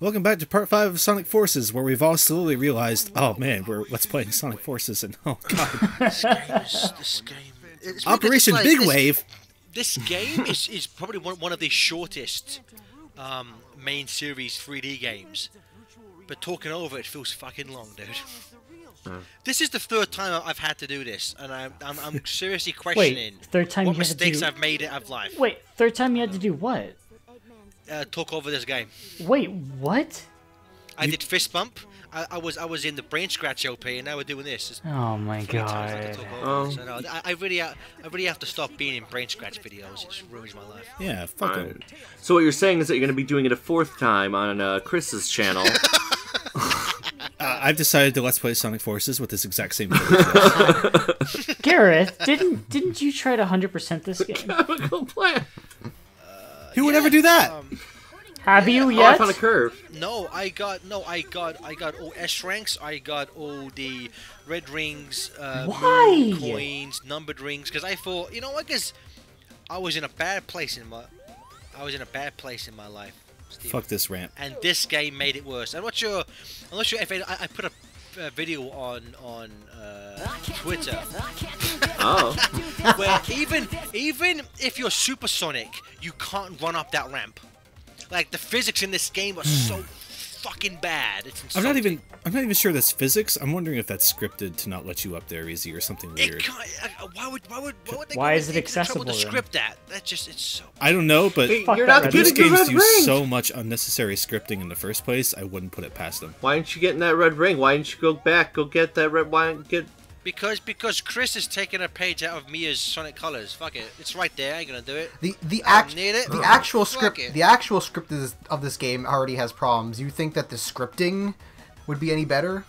Welcome back to part 5 of Sonic Forces, where we've all slowly realized, oh man, we're let's playing Sonic Forces, and oh god. This game, Operation Big Wave! This game is probably one of the shortest main series 3D games, but talking over it feels fucking long, dude. This is the third time I've had to do this, and I'm seriously questioning what mistakes I've made in life. Wait, third time you had to do what? Talk over this game. Wait, what? I did Fistbump. I was in the Brain Scratch OP, and now we're doing this. Oh my god! I really have to stop being in Brain Scratch videos. It ruins my life. Yeah, fuck it. Right. So what you're saying is that you're going to be doing it a fourth time on Chris's channel. I've decided to let's play Sonic Forces with this exact same video. Gareth, didn't you try to 100% this game? Chemical Plant. Who would ever do that? Have you yet? Oh, on a curve. No, I got all S ranks. I got all the red rings, coins, numbered rings. Because I thought, you know what? Because I was in a bad place in my, life. Steven. Fuck this rant. And this game made it worse. I'm not sure if I put a video on Twitter. Oh. Where even if you're supersonic, you can't run up that ramp. Like the physics in this game are so fucking bad. It's insulting. I'm not even sure that's physics. I'm wondering if that's scripted to not let you up there easy or something weird. Why is it accessible? To script that? That just it's so. I don't know, but these games do so much unnecessary scripting in the first place. I wouldn't put it past them. Why aren't you getting that red ring? Why didn't you go back? Go get that red. Why didn't you get? Because Chris is taking a page out of Mia's Sonic Colors. Fuck it, it's right there. I ain't gonna do it. The actual script of this game already has problems. You think that the scripting would be any better?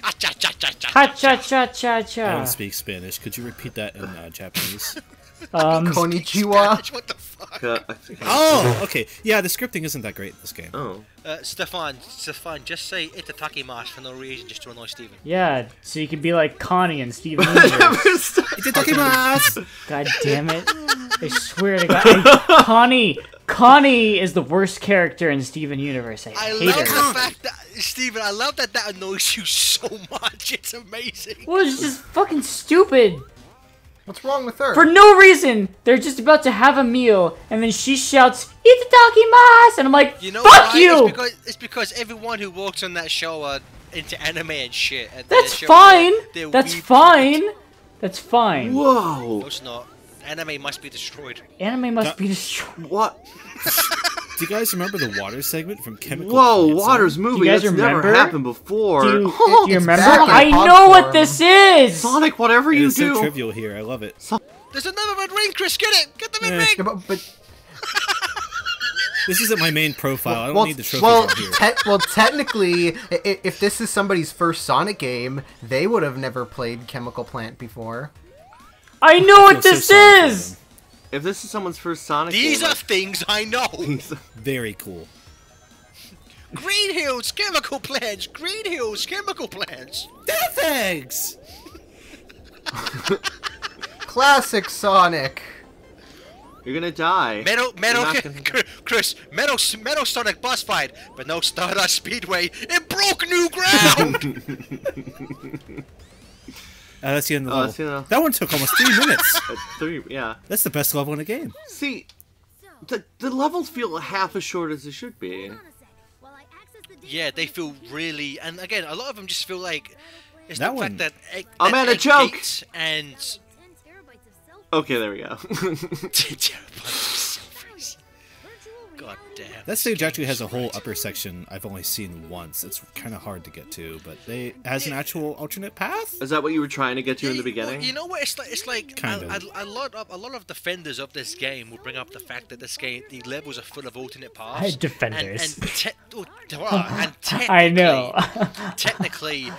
Ha cha cha cha cha cha cha cha. I don't speak Spanish. Could you repeat that in Japanese? Konnichiwa. What the fuck? Oh, okay. Yeah, the scripting isn't that great in this game. Oh. Stefan, just say Itataki Mash for no reason, just to annoy Steven. Yeah, so you can be like Connie and Steven Universe. Itataki Mash. God damn it! I swear to God, Connie is the worst character in Steven Universe. I love the fact that Steven, that annoys you so much. It's amazing. Well, it's just fucking stupid. What's wrong with her? For no reason! They're just about to have a meal, and then she shouts, "Itadakimasu!" And I'm like, you know, fuck why? You! It's because everyone who walks on that show are into anime and shit. And that's fine! That's fine! That's fine. Whoa! No, it's not. Anime must be destroyed. Anime must be destroyed. What? Do you guys remember the water segment from Chemical Plant? Whoa, Water's movie. That's never happened before. Do you remember? I know what this is! Sonic, whatever you do. It's so trivial here. I love it. There's another red ring, Chris. Get it! Get the red ring! Yeah, but... This isn't my main profile. Well, I don't need the trophies out here. Well, technically, if this is somebody's first Sonic game, they would have never played Chemical Plant before. I know what this is! If this is someone's first Sonic game, these are things I know! Very cool. Green Hills, Chemical Plants! Green Hills, Chemical Plants! Death Eggs! Classic Sonic! You're gonna die. Metal Sonic boss fight, but no Stardust Speedway. It broke new ground! That's the end of the level. That one took almost 3 minutes. Yeah. That's the best level in the game. See, the levels feel half as short as they should be. Yeah, they feel really, and again, a lot of them just feel like it's that the one. Fact that I'm at a joke. And okay, there we go. 10 terabytes of selfies. God damn. That stage actually has a whole upper section I've only seen once. It's kind of hard to get to, but it has an actual alternate path. Is that what you were trying to get to in the beginning? Well, you know what? It's like a lot of defenders of this game will bring up the fact that this game, the levels are full of alternate paths. Defenders. I know. Technically.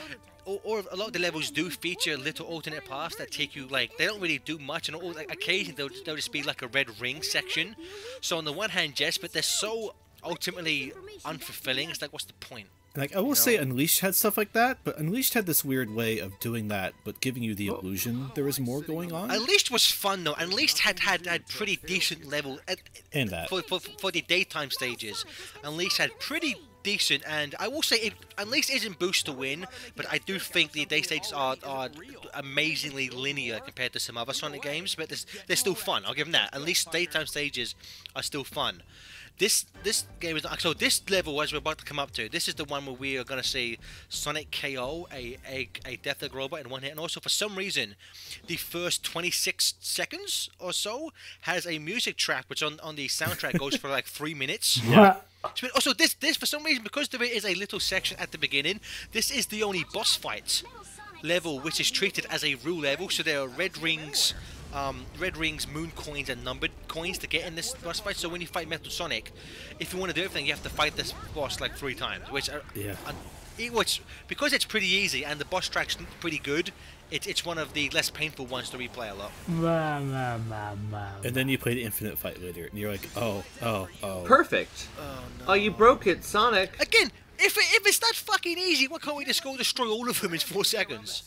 Or a lot of the levels do feature little alternate paths that take you, like, they don't really do much, and occasionally there'll just be like a red ring section. So on the one hand, yes, but they're so ultimately unfulfilling. It's like, what's the point? Like, I will say Unleashed had stuff like that, but Unleashed had this weird way of doing that, but giving you the illusion there was more going on. Unleashed was fun, though. Unleashed had pretty decent level for the daytime stages. Unleashed had pretty decent, and I will say it, Unleashed isn't boost to win, but I do think the day stages are amazingly linear compared to some other Sonic games, but they're still fun. I'll give them that. Unleashed daytime stages are still fun. This game is not, so this level as we're about to come up to, this is the one where we are going to see Sonic KO a Death Egg robot in one hit, and also for some reason the first 26 seconds or so has a music track which on the soundtrack goes for like 3 minutes. Yeah. So also this for some reason, because there is a little section at the beginning, this is the only boss fight level which is treated as a rule level, so there are red rings, moon coins, and numbered coins to get in this boss fight. So when you fight Metal Sonic, if you want to do everything, you have to fight this boss like 3 times, which because it's pretty easy and the boss track's pretty good, it's one of the less painful ones to replay a lot. And then you play the Infinite fight later, and you're like, oh. Perfect. Oh, no. Oh, you broke it, Sonic. Again. If it's that fucking easy, why can't we just go destroy all of them in 4 seconds?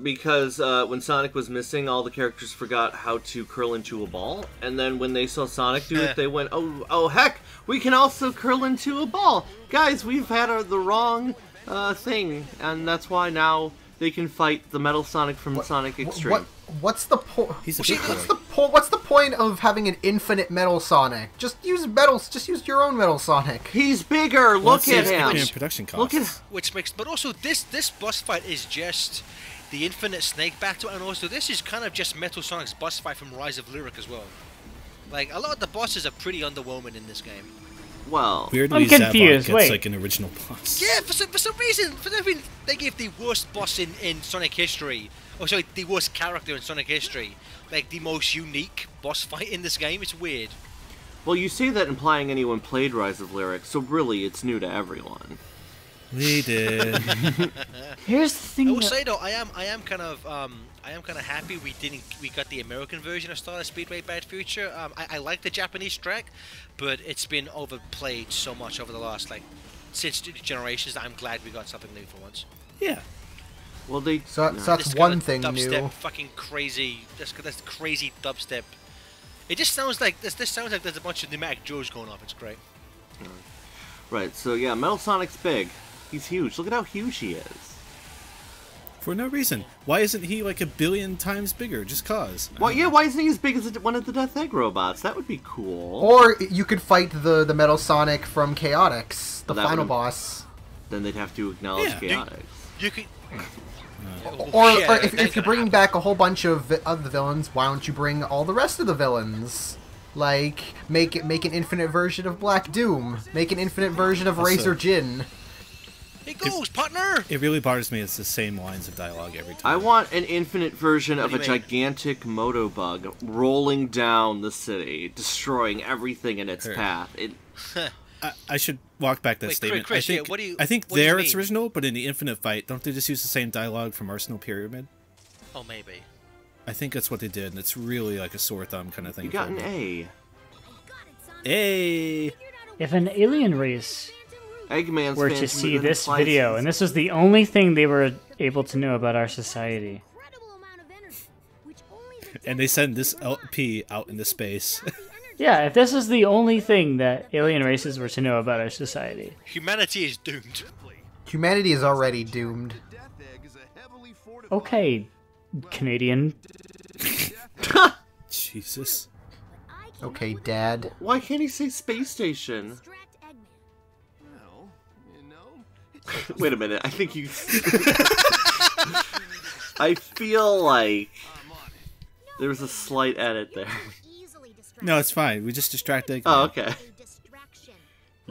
Because when Sonic was missing, all the characters forgot how to curl into a ball, and then when they saw Sonic do it, they went, oh heck, we can also curl into a ball! Guys, we've had the wrong thing, and that's why now they can fight the Metal Sonic from Sonic Extreme. What's the point? What's the point of having an infinite Metal Sonic? Just use your own Metal Sonic. He's bigger. Look at him. But also this boss fight is just the infinite snake battle, and also this is kind of just Metal Sonic's boss fight from Rise of Lyric as well. Like, a lot of the bosses are pretty underwhelming in this game. Well, weirdly, I'm confused. Wait, like an original boss. Yeah, for some reason, they gave the worst boss in Sonic history. Oh, sorry, the worst character in Sonic history, like the most unique boss fight in this game. It's weird. Well, you say that implying anyone played Rise of Lyric, so really, it's new to everyone. We did. Here's the thing. I will say though, I am kind of happy we got the American version of Stardust Speedway Bad Future. I like the Japanese track, but it's been overplayed so much over the last since Generations that I'm glad we got something new for once. Yeah. Well, so that's one thing new. Dubstep, fucking crazy. That's crazy dubstep. It just sounds like this sounds like there's a bunch of pneumatic drills going off. It's great. Right. So yeah, Metal Sonic's big. He's huge. Look at how huge he is. For no reason. Why isn't he like a billion times bigger? Just cause. Well, yeah. Why isn't he as big as one of the Death Egg robots? That would be cool. Or you could fight the Metal Sonic from Chaotix, the final boss. Then they'd have to acknowledge Chaotix. You could. Or if you're bringing back a whole bunch of the villains, why don't you bring all the rest of the villains? Like, make an infinite version of Black Doom. Make an infinite version of Razor Jinn. It goes, partner! It really bothers me. It's the same lines of dialogue every time. I want an infinite version of a gigantic moto bug rolling down the city, destroying everything in its path. I should walk back that statement. Chris, I think, I think there it's original, but in the Infinite fight, don't they just use the same dialogue from Arsenal Pyramid? Oh, maybe. I think that's what they did, and it's really like a sore thumb kind of thing. You got an A. A. If an alien race were to see this video, and this was the only thing they were able to know about our society, and they send this LP out into space. Yeah, if this is the only thing that alien races were to know about our society, humanity is doomed. Humanity is already doomed. Okay, Canadian. Jesus. Okay, Dad. Why can't he say space station? Wait a minute, I think you... I feel like there was a slight edit there. No, it's fine. We just distract Eggman. Oh, okay.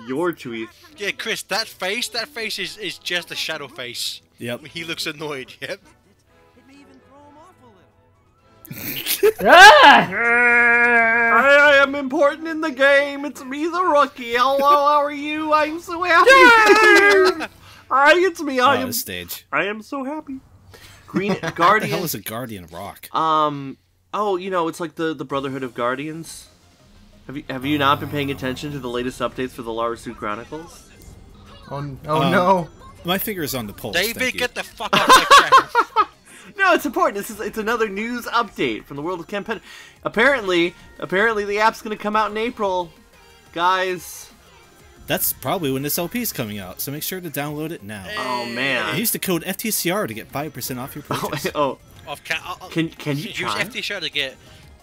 Your tweet. Yeah, Chris, that face is just a shadow face. Yep. He looks annoyed, yep. I am important in the game. It's me, the rookie. Hello, how are you? I'm so happy. It's me. I am the stage. I am so happy. Green Guardian. What the hell is a Guardian Rock? Oh, you know, it's like the Brotherhood of Guardians. Have you not been paying attention to the latest updates for the Lara Su Chronicles? Oh no! My finger is on the pulse. David, get the fuck out of my crap! No, it's important. It's another news update from the world of Kempen. Apparently, the app's going to come out in April, guys. That's probably when this LP is coming out, so make sure to download it now. Oh man! Use the code FTCR to get 5% off your purchase. Can you use FTCR to get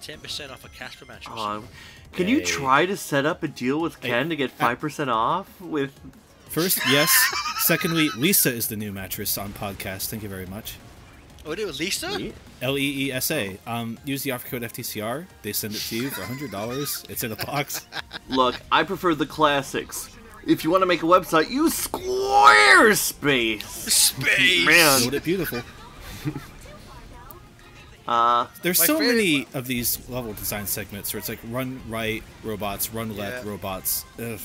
10% off a Casper mattress? Can you try to set up a deal with Ken to get 5% off with? First, yes. Secondly, Lisa is the new mattress on podcast. Thank you very much. Oh, it was Lisa? L-E-E-S-A. Use the offer code FTCR. They send it to you for $100. It's in a box. Look, I prefer the classics. If you want to make a website, use Squarespace. Man, isn't it beautiful? There's so many of these level design segments where it's like run right, robots, run left, robots. Ugh.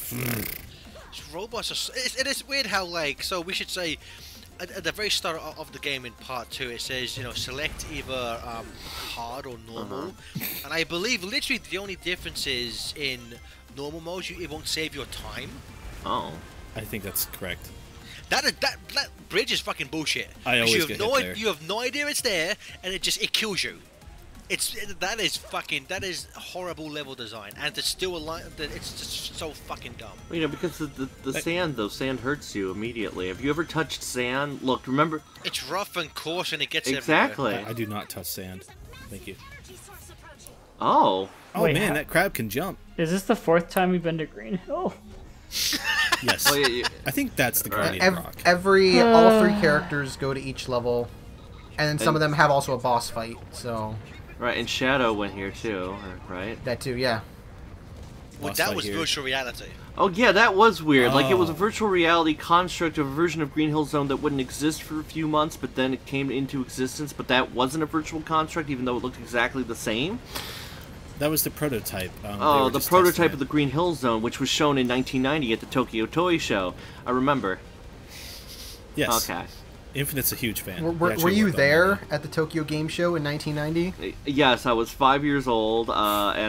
Robots are... It is weird how, like, so we should say... At the very start of the game in part 2, it says, you know, select either hard or normal. And I believe literally the only difference is in normal mode, it won't save your time. Oh. I think that's correct. That bridge is fucking bullshit. I always you have no idea it's there, and it kills you. That is horrible level design, and it's still it's just so fucking dumb. You know, because the sand though, sand hurts you immediately. Have you ever touched sand? Look, remember, it's rough and coarse, and it gets everywhere. I do not touch sand. Thank you. Oh wait, man, that crab can jump. Is this the 4th time we've been to Green Hill? Yes. Oh, yeah. I think that's the Guardian Rock. All 3 characters go to each level, and some of them have also a boss fight. So. Right, and Shadow went here too, right? That too, yeah. Well, that was virtual reality. Oh yeah, that was weird. Like, it was a virtual reality construct of a version of Green Hill Zone that wouldn't exist for a few months, but then it came into existence, but that wasn't a virtual construct, even though it looked exactly the same. That was the prototype. The prototype of the Green Hill Zone, which was shown in 1990 at the Tokyo Toy Show. I remember. Yes. Okay. Infinite's a huge fan. Were you there at the Tokyo Game Show in 1990? Yes, I was 5 years old, and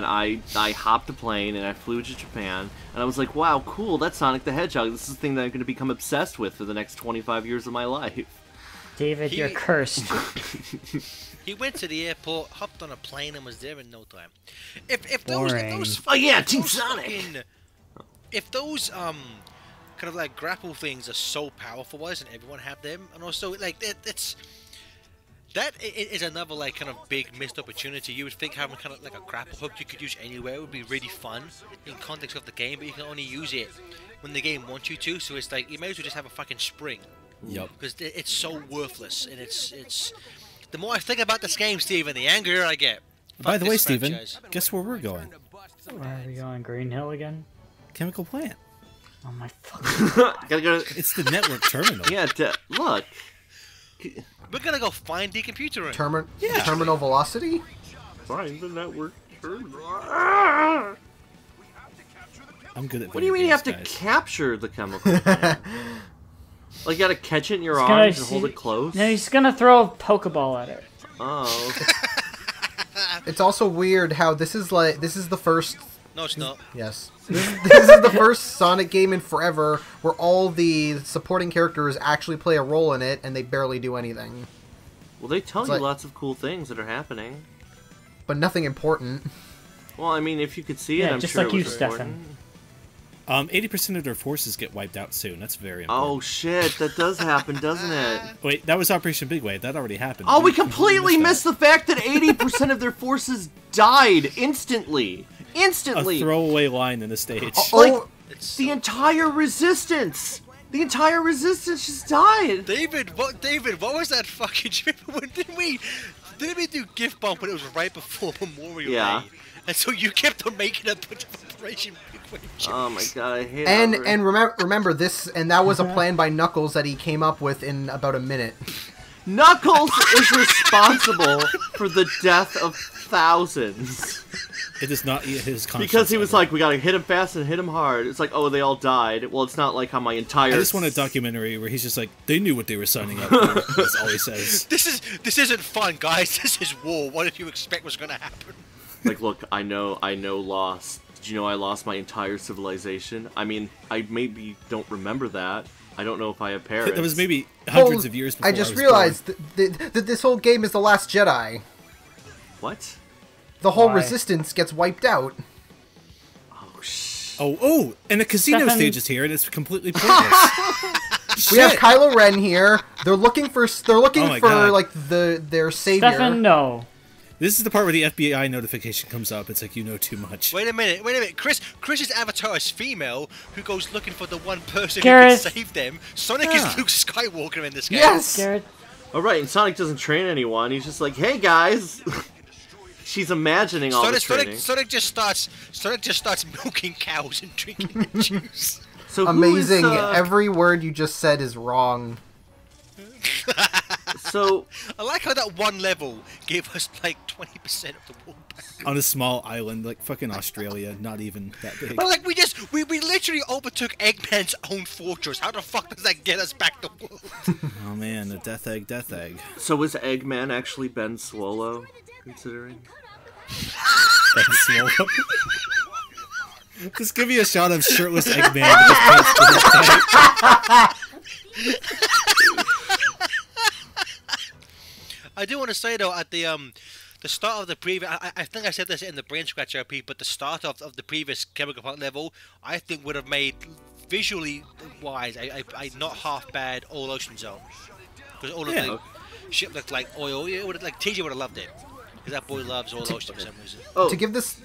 I hopped a plane, and I flew to Japan, and I was like, wow, cool, that's Sonic the Hedgehog. This is the thing that I'm going to become obsessed with for the next 25 years of my life. David, you're cursed. He went to the airport, hopped on a plane, and was there in no time. If those oh yeah, Team Sonic! If those, kind of like grapple things are so powerful, why doesn't everyone have them? And also, like, that is another, like, kind of big missed opportunity. You would think having kind of like a grapple hook you could use anywhere would be really fun in context of the game, but you can only use it when the game wants you to. So it's like you may as well just have a fucking spring. Yep. Because it's so worthless, and it's the more I think about this game, Steven, the angrier I get. By the way, Steven, guess where we're going? Where are we going? Green Hill again? Chemical Plant. Oh my fuck! It's the network terminal. Yeah, look. We're gonna go find the computer room. Terminal velocity. Find the network terminal. I'm good at. What do you mean you have to capture the chemical? Like, you gotta catch it in your arms and hold it close. No, he's gonna throw a pokeball at it. Oh. It's also weird how this is the first. No, it's not. Yes. This is the first Sonic game in forever where all the supporting characters actually play a role in it, and they barely do anything. Well, they tell you lots of cool things that are happening. But nothing important. Well, I mean, if you could see it, I'm sure it was important. 80% of their forces get wiped out soon. That's very important. Oh, shit. That does happen, doesn't it? Wait, that was Operation Big Wave. That already happened. Oh, we completely missed the fact that 80% of their forces died instantly. Instantly! A throwaway line in the stage. The entire resistance! The entire resistance just died! David, what was that fucking trip? Didn't we do Gift Bump when it was right before Memorial Day? And so you kept on making a bunch of Operation Big Wave jokes. Oh my god, I hate it. And remember this, and that was a plan by Knuckles that he came up with in about a minute. Knuckles is responsible for the death of thousands. It is not his conscience. Because he was like, we gotta hit him fast and hit him hard. It's like, oh, they all died. Well, it's not like how my entire... I just want a documentary where he's just like, they knew what they were signing up for. That's all he says. This isn't fun, guys. This is war. What did you expect was gonna happen? Like, look, I know loss Did you know I lost my entire civilization? I mean, I maybe don't remember that. I don't know if I have parents. That was maybe hundreds of years before I was realized that this whole game is The Last Jedi. What? The whole resistance gets wiped out. Oh, shh. Oh, and the casino stage is here, and it's completely pointless. We have Kylo Ren here. They're looking for like their savior. Stefan, no. This is the part where the FBI notification comes up. It's like, you know too much. Wait a minute. Chris's avatar is female, who goes looking for the one person who can save them. Sonic is Luke Skywalker in this game. Yes, Garrett. All right, and Sonic doesn't train anyone. He's just like, hey guys. She's imagining all this training. Sonic just starts milking cows and drinking the juice. So amazing! Every word you just said is wrong. So I like how that one level gave us like 20% of the world back. On a small island like fucking Australia, not even that big. But like we literally overtook Eggman's own fortress. How the fuck does that get us back the world? Oh man, the Death Egg. So is Eggman actually Ben Swallow, considering? Ben Swallow. Just give me a shot of shirtless Eggman. I do want to say though, at the start of the previous, I think I said this in the Brain Scratch RP, but the start of the previous Chemical Plant level, I think would have made visually wise a not half bad All Ocean Zone, because all of the ship looked like oil. It would have, like, TJ would have loved it. That boy loves all those stuff. Oh. To give this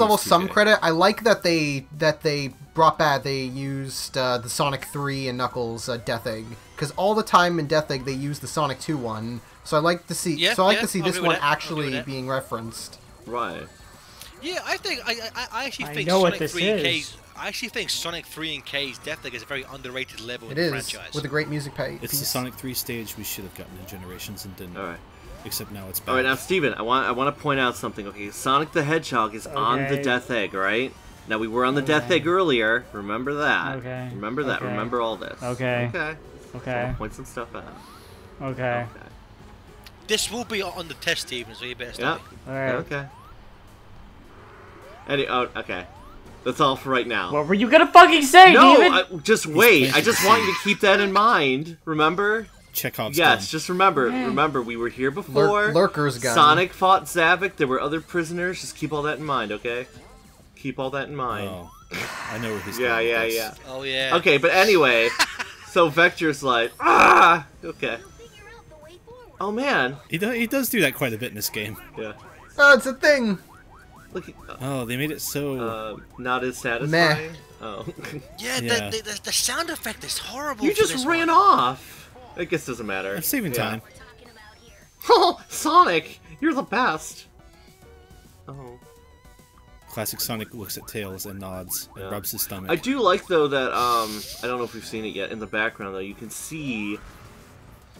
level some credit, I like that they used the Sonic 3 and Knuckles Death Egg, because all the time in Death Egg they used the Sonic 2 one. So I like to see this one actually being referenced. Right. Yeah, I actually think Sonic 3 and K's Death Egg is a very underrated level in the franchise. With a great music piece. It's the Sonic 3 stage we should have gotten in Generations and didn't. All right. Except now it's back. All right, now Steven, I want to point out something. Okay, Sonic the Hedgehog is on the Death Egg, right? Now we were on the Death Egg earlier. Remember that. Okay. Remember that. Okay. Remember all this. Okay. Okay. Okay. So I'll point some stuff out. Okay. Okay. This will be on the test, Steven, so you better start. Yep. All right. Okay. Okay. That's all for right now. What were you gonna fucking say, Steven? No, just wait. I just want you to keep that in mind. Remember. Chekhov's gun. Yes, just remember, we were here before. Lurker's gun. Sonic fought Zavok. There were other prisoners. Just keep all that in mind, okay? Keep all that in mind. Oh, I know where he's going. Yeah. Oh, yeah. Okay, but anyway, so Vector's like, ah! Okay. Oh, man. He does do that quite a bit in this game. Yeah. Oh, it's a thing! Look, oh, they made it so... not as satisfying? Meh. Oh. Yeah. The sound effect is horrible. You just ran off! I guess it doesn't matter. I'm saving time. Oh, Sonic! You're the best! Oh. Classic Sonic looks at tails and nods and rubs his stomach. I do like, though, that, I don't know if we've seen it yet, in the background, though, you can see,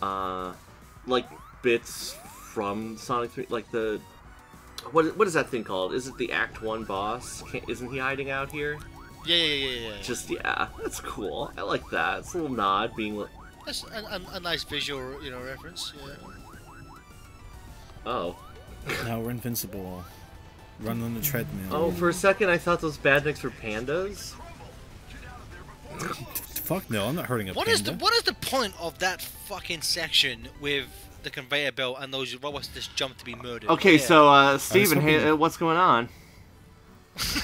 like, bits from Sonic 3, like the... What is that thing called? Is it the Act 1 boss? Isn't he hiding out here? Yeah. Just, that's cool. I like that. It's a little nod, being like... That's a nice visual, reference. Yeah. Oh. Now we're invincible. Run on the treadmill. Oh, for a second I thought those badniks were pandas. Fuck no, I'm not hurting a panda. What is the point of that fucking section with the conveyor belt and those? What was this jump to be murdered? Okay, so Steven, hey, what's going on?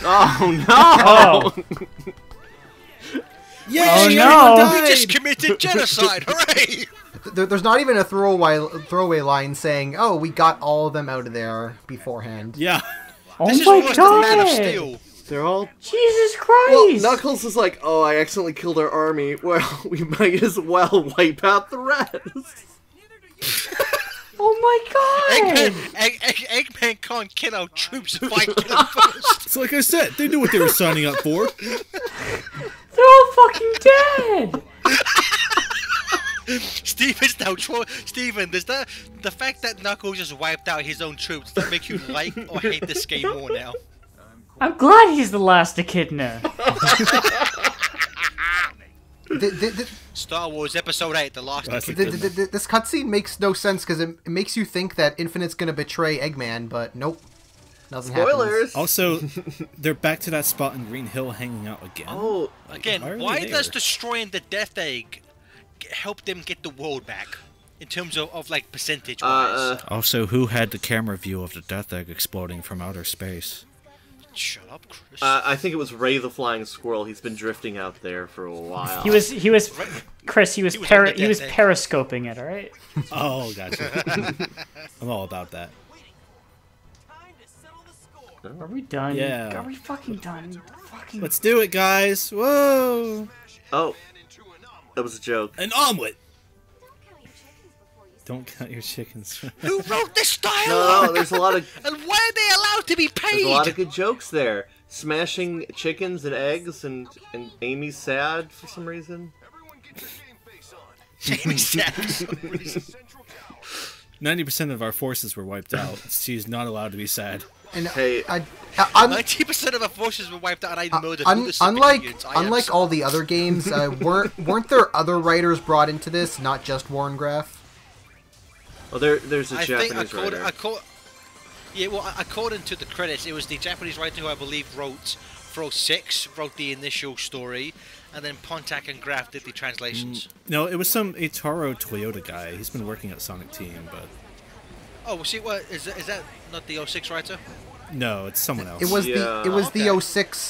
Oh no! Oh. Yeah, we just committed genocide! Hooray! There's not even a throwaway line saying, "Oh, we got all of them out of there beforehand." Yeah. Oh this my is God! Man of Steel. They're all Jesus Christ. Well, Knuckles is like, "Oh, I accidentally killed our army. Well, we might as well wipe out the rest." Oh my God! Eggman can't kill our troops if I kill them first. It's like I said, they knew what they were signing up for. They're all fucking dead! Steven, does that, the fact that Knuckles just wiped out his own troops, does that make you like or hate this game more now? I'm glad he's the last echidna. Star Wars Episode 8, The Last Echidna. This cutscene makes no sense because it makes you think that Infinite's going to betray Eggman, but nope. Nothing happens. Also, they're back to that spot in Green Hill hanging out again. Oh, like, again, why does destroying the Death Egg help them get the world back? In terms of like, percentage-wise. Also, who had the camera view of the Death Egg exploding from outer space? Shut up, Chris. I think it was Ray the Flying Squirrel. He's been drifting out there for a while. He was, Chris, he was periscoping it, alright? Oh, gotcha. I'm all about that. Are we done? Yeah. Are we fucking done? Fucking... Let's do it, guys. Whoa. Oh. That was a joke. An omelet. Don't count your chickens. Who wrote this dialogue? No, there's a lot of... And why are they allowed to be paid? There's a lot of good jokes there. Smashing chickens and eggs, and Amy's sad for some reason. Everyone get their game face on. Amy's sad for some reason. 90% of our forces were wiped out. She's not allowed to be sad. And hey, 90% of our forces were wiped out. And I murdered unlike all the other games, weren't there other writers brought into this, not just Warren Graff? Oh, there's a Japanese writer. Yeah, well, according to the credits, it was the Japanese writer who I believe wrote Fro 6, wrote the initial story, and then Pontac and Graff did the translations. No, it was some Eitaro Toyota guy. He's been working at Sonic Team, but... Oh, well, see, what, is that not the 06 writer? No, it's someone else. It was the 06,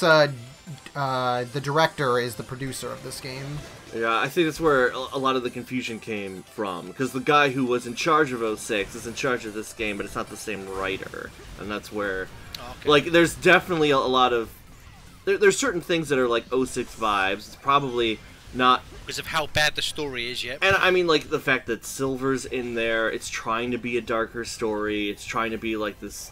the director is the producer of this game. Yeah, I think that's where a lot of the confusion came from, because the guy who was in charge of 06 is in charge of this game, but it's not the same writer, and that's where, like, there's definitely a lot of, there's certain things that are, like, 06 vibes. It's probably not... Because of how bad the story is, yeah. And, I mean, like, the fact that Silver's in there, it's trying to be a darker story, it's trying to be, like, this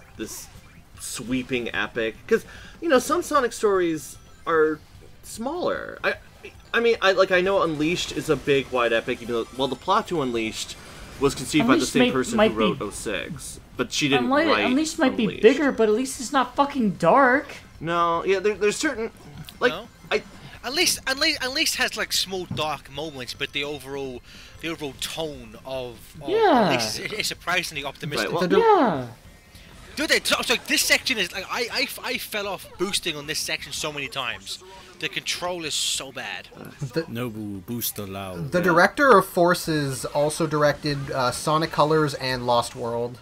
sweeping epic, because, you know, some Sonic stories are smaller. I know Unleashed is a big, wide epic, even though, well, the plot to Unleashed was conceived by the same person who wrote 06, but she didn't write Unleashed. Might be bigger, but at least it's not fucking dark. No, yeah, there's certain, like, Unleashed has, like, small dark moments, but the overall tone of Unleashed is surprisingly optimistic. Right, well, yeah. Dude, so this section is, like, I fell off boosting on this section so many times. The control is so bad. Nobu boost allowed. The director of Forces also directed Sonic Colors and Lost World.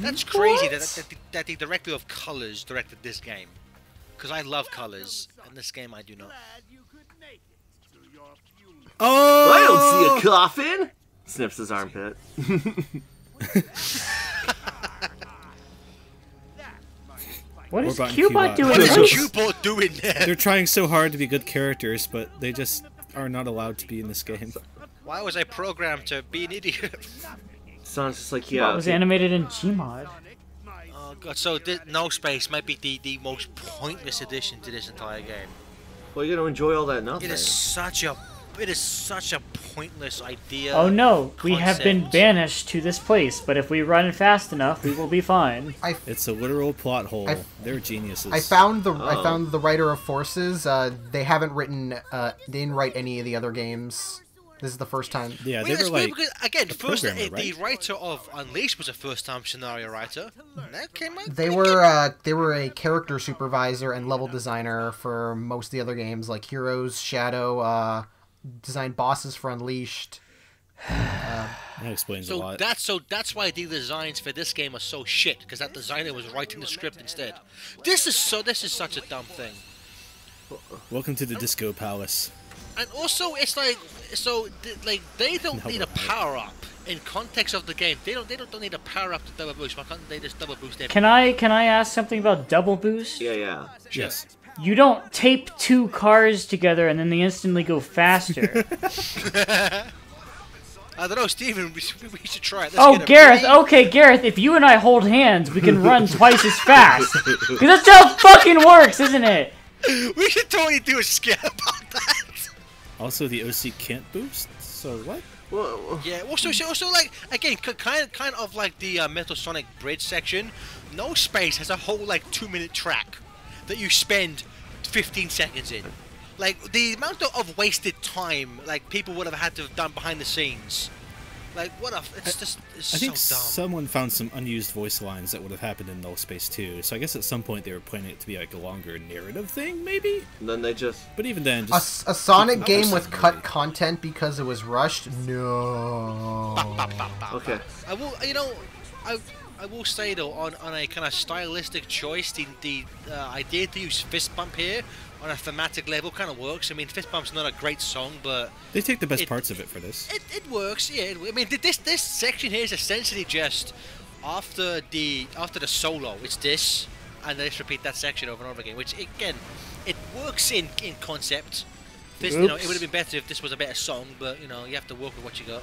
That's crazy that the director of Colors directed this game. Because I love Colors, and this game I do not. Oh! I don't see a coffin! Sniffs his armpit. What is Q-Bot doing? What is Q-Bot doing there? They're trying so hard to be good characters, but they just are not allowed to be in this game. Why was I programmed to be an idiot? Sounds just like, yeah. It was animated in Gmod. Oh god, so No Space might be the most pointless addition to this entire game. Well, you're gonna enjoy all that nothing. It is such a pointless idea. Oh no, we have been banished to this place, but if we run fast enough, we will be fine. It's a literal plot hole. They're geniuses. I found the writer of Forces. They haven't written. They didn't write any of the other games. This is the first time. Yeah, they were like, again, the writer of Unleashed was a first-time scenario writer. That came out. They were a character supervisor and level designer for most of the other games, like Heroes, Shadow. Designed bosses for Unleashed. That explains a lot. That's why the designs for this game are so shit, because that designer was writing the script instead. This is such a dumb thing. Welcome to the Disco Palace. And also, it's like, so like, they don't need a power up in context of the game. They don't need a power up to double boost. Why can't they just double boost them? Can I ask something about double boost? Yeah. Yes. You don't tape two cars together and then they instantly go faster. I don't know, Steven, we should try it. Oh, Gareth, okay, Gareth, if you and I hold hands, we can run twice as fast. Because that's how it fucking works, isn't it? We should totally do a skit about that. Also, the OC can't boost, so what? Whoa. Yeah, also, like, again, kind of like the Metal Sonic bridge section, No Space has a whole, like, 2-minute track that you spend 15 seconds in. Like, the amount of wasted time, like, people would have had to have done behind the scenes Like, what a... It's just... It's so dumb. I think someone found some unused voice lines that would have happened in Null Space 2, so I guess at some point they were planning it to be, like, a longer narrative thing, maybe? And then they just... But even then, just... A Sonic game with cut content because it was rushed? No. Okay. I will... You know, I will say, though, on a kind of stylistic choice, the idea to use Fistbump here on a thematic level kind of works. I mean, Fistbump's not a great song, but... They take the best parts of it for this. It works, yeah. I mean, this section here is essentially just after the solo. It's this, and they just repeat that section over and over again, which, again, it works in concept. You know, it would have been better if this was a better song, but, you know, you have to work with what you got.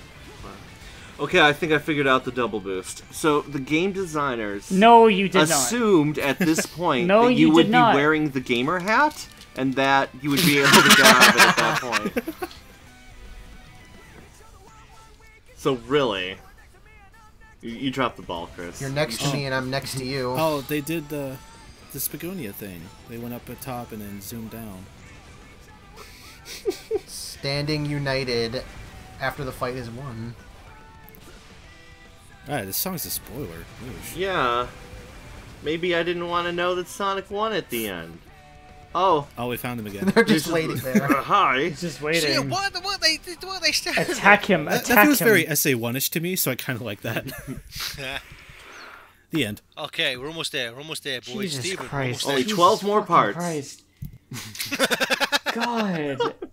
Okay, I think I figured out the double boost. So the game designers assumed at this point that you would be wearing the gamer hat and that you would be able to grab it at that point. So really, you dropped the ball, Chris. You're next to me and I'm next to you. Oh, they did the Spagonia thing. They went up at top and then zoomed down. Standing united after the fight is won. Alright, this song's a spoiler. Oosh. Yeah. Maybe I didn't want to know that Sonic won at the end. Oh. Oh, we found him again. They're just waiting there. Hi. He's just waiting. See, what they said? Attack him. That feels very SA1-ish to me, so I kind of like that. The end. Okay, we're almost there. We're almost there, boys. Jesus Christ. Only 12 more parts. Christ. God.